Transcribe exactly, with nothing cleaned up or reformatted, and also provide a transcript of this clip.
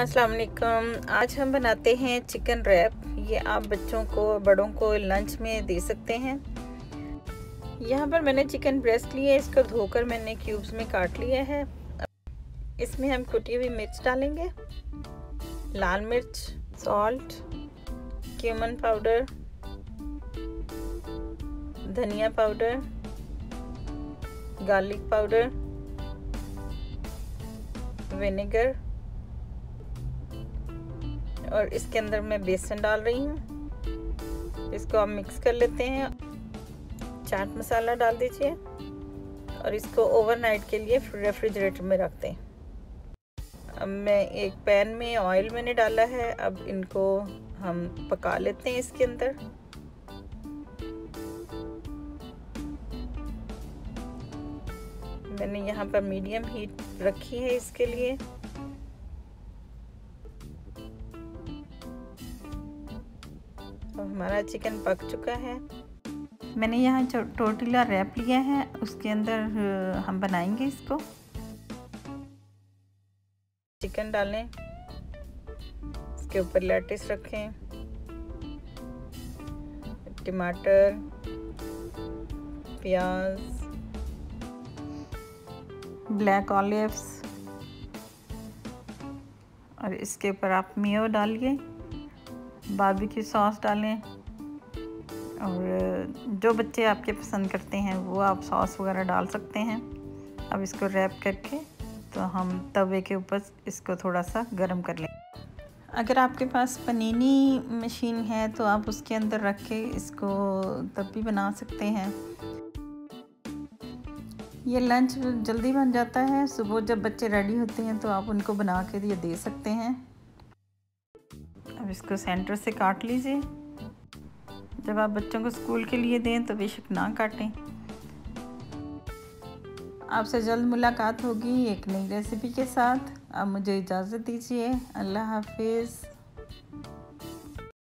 अस्सलाम वालेकुम। आज हम बनाते हैं चिकन रैप। ये आप बच्चों को बड़ों को लंच में दे सकते हैं। यहाँ पर मैंने चिकन ब्रेस्ट लिए, इसको धोकर मैंने क्यूब्स में काट लिया है। इसमें हम कुटी हुई मिर्च डालेंगे, लाल मिर्च, सॉल्ट, क्यूमन पाउडर, धनिया पाउडर, गार्लिक पाउडर, विनेगर, और इसके अंदर मैं बेसन डाल रही हूँ। इसको आप मिक्स कर लेते हैं। चाट मसाला डाल दीजिए और इसको ओवरनाइट के लिए रेफ्रिजरेटर में रख दें। अब मैं एक पैन में ऑयल मैंने डाला है, अब इनको हम पका लेते हैं। इसके अंदर मैंने यहाँ पर मीडियम हीट रखी है इसके लिए। हमारा चिकन पक चुका है। मैंने यहाँ टोर्टिला रैप लिया है, उसके अंदर हम बनाएंगे इसको। चिकन डालें, इसके ऊपर लेटिस रखें, टमाटर, प्याज, ब्लैक ऑलिव्स, और इसके ऊपर आप मेयो डालिए, बारबेक्यू सॉस डालें, और जो बच्चे आपके पसंद करते हैं वो आप सॉस वगैरह डाल सकते हैं। अब इसको रैप करके तो हम तवे के ऊपर इसको थोड़ा सा गर्म कर लें। अगर आपके पास पनीनी मशीन है तो आप उसके अंदर रख के इसको तब भी बना सकते हैं। ये लंच जल्दी बन जाता है। सुबह जब बच्चे रेडी होते हैं तो आप उनको बना के ये दे सकते हैं। अब इसको सेंटर से काट लीजिए। जब आप बच्चों को स्कूल के लिए दें तो बेशक ना काटें। आपसे जल्द मुलाकात होगी एक नई रेसिपी के साथ। आप मुझे इजाज़त दीजिए। अल्लाह हाफिज़।